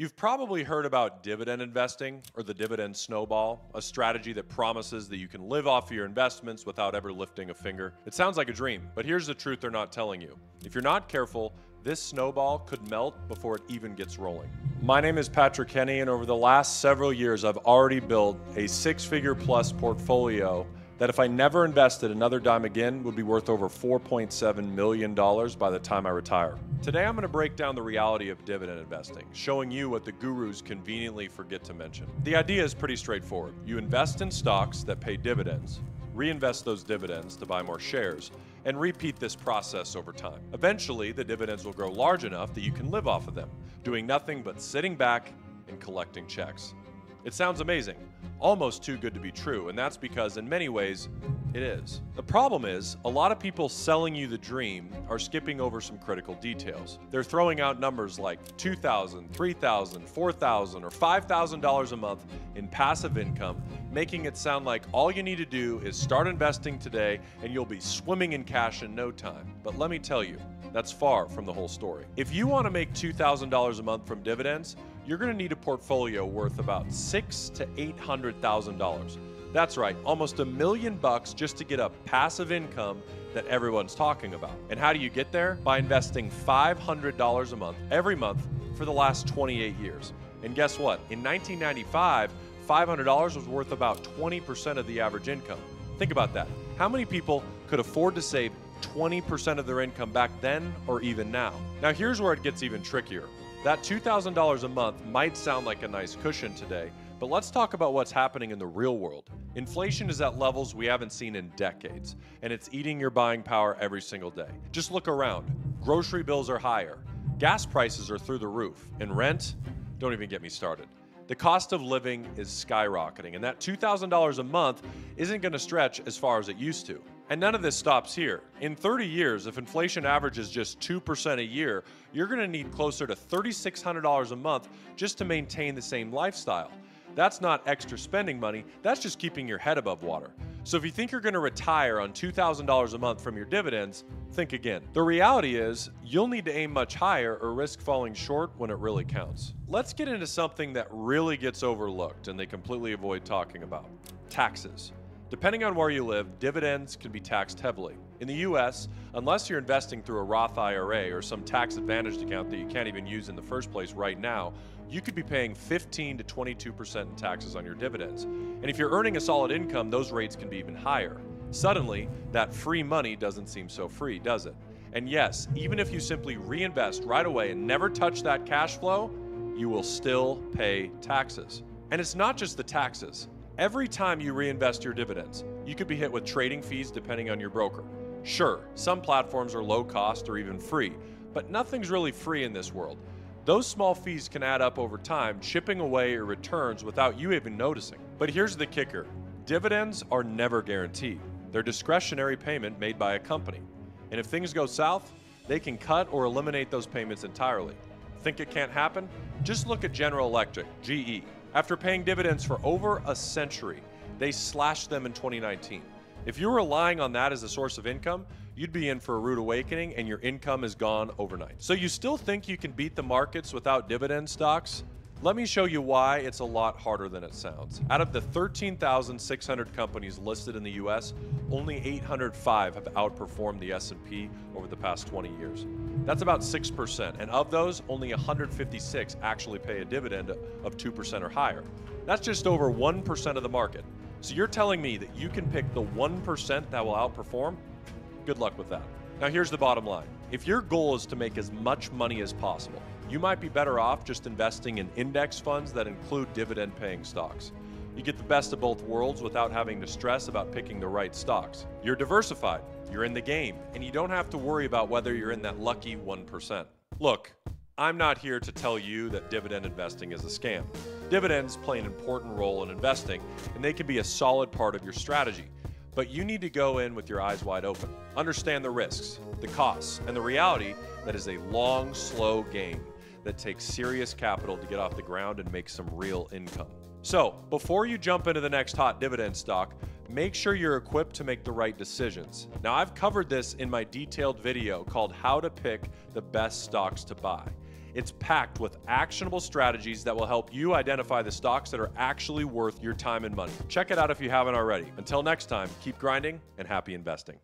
You've probably heard about dividend investing or the dividend snowball, a strategy that promises that you can live off of your investments without ever lifting a finger. It sounds like a dream, but here's the truth they're not telling you. If you're not careful, this snowball could melt before it even gets rolling. My name is Patrick Kenney, and over the last several years, I've already built a six-figure plus portfolio that if I never invested another dime again would be worth over $4.7 million by the time I retire. Today I'm going to break down the reality of dividend investing, showing you what the gurus conveniently forget to mention. The idea is pretty straightforward. You invest in stocks that pay dividends, reinvest those dividends to buy more shares, and repeat this process over time. Eventually, the dividends will grow large enough that you can live off of them, doing nothing but sitting back and collecting checks. It sounds amazing, almost too good to be true, and that's because in many ways, it is. The problem is, a lot of people selling you the dream are skipping over some critical details. They're throwing out numbers like $2,000, $3,000, $4,000, or $5,000 a month in passive income, making it sound like all you need to do is start investing today and you'll be swimming in cash in no time. But let me tell you, that's far from the whole story. If you want to make $2,000 a month from dividends, you're going to need a portfolio worth about $600,000 to $800,000. That's right, almost $1 million just to get a passive income that everyone's talking about. And how do you get there? By investing $500 a month every month for the last 28 years. And guess what? In 1995, $500 was worth about 20% of the average income. Think about that. How many people could afford to save 20% of their income back then or even now? Now here's where it gets even trickier. That $2,000 a month might sound like a nice cushion today, but let's talk about what's happening in the real world. Inflation is at levels we haven't seen in decades, and it's eating your buying power every single day. Just look around. Grocery bills are higher. Gas prices are through the roof. And rent? Don't even get me started. The cost of living is skyrocketing, and that $2,000 a month isn't going to stretch as far as it used to. And none of this stops here. In 30 years, if inflation averages just 2% a year, you're gonna need closer to $3,600 a month just to maintain the same lifestyle. That's not extra spending money, that's just keeping your head above water. So if you think you're gonna retire on $2,000 a month from your dividends, think again. The reality is, you'll need to aim much higher or risk falling short when it really counts. Let's get into something that really gets overlooked and they completely avoid talking about: taxes. Depending on where you live, dividends can be taxed heavily. In the US, unless you're investing through a Roth IRA or some tax-advantaged account that you can't even use in the first place right now, you could be paying 15 to 22% in taxes on your dividends. And if you're earning a solid income, those rates can be even higher. Suddenly, that free money doesn't seem so free, does it? And yes, even if you simply reinvest right away and never touch that cash flow, you will still pay taxes. And it's not just the taxes. Every time you reinvest your dividends, you could be hit with trading fees depending on your broker. Sure, some platforms are low cost or even free, but nothing's really free in this world. Those small fees can add up over time, chipping away your returns without you even noticing. But here's the kicker. Dividends are never guaranteed. They're discretionary payment made by a company. And if things go south, they can cut or eliminate those payments entirely. Think it can't happen? Just look at General Electric, GE. After paying dividends for over a century, they slashed them in 2019. If you're relying on that as a source of income, you'd be in for a rude awakening and your income is gone overnight. So you still think you can beat the markets without dividend stocks? Let me show you why it's a lot harder than it sounds. Out of the 13,600 companies listed in the US, only 805 have outperformed the S&P over the past 20 years. That's about 6%, and of those, only 156 actually pay a dividend of 2% or higher. That's just over 1% of the market. So you're telling me that you can pick the 1% that will outperform? Good luck with that. Now here's the bottom line. If your goal is to make as much money as possible, you might be better off just investing in index funds that include dividend-paying stocks. You get the best of both worlds without having to stress about picking the right stocks. You're diversified, you're in the game, and you don't have to worry about whether you're in that lucky 1%. Look, I'm not here to tell you that dividend investing is a scam. Dividends play an important role in investing, and they can be a solid part of your strategy. But you need to go in with your eyes wide open. Understand the risks, the costs, and the reality that is a long, slow game that takes serious capital to get off the ground and make some real income. So, before you jump into the next hot dividend stock, make sure you're equipped to make the right decisions. Now, I've covered this in my detailed video called How to Pick the Best Stocks to Buy. It's packed with actionable strategies that will help you identify the stocks that are actually worth your time and money. Check it out if you haven't already. Until next time, keep grinding and happy investing.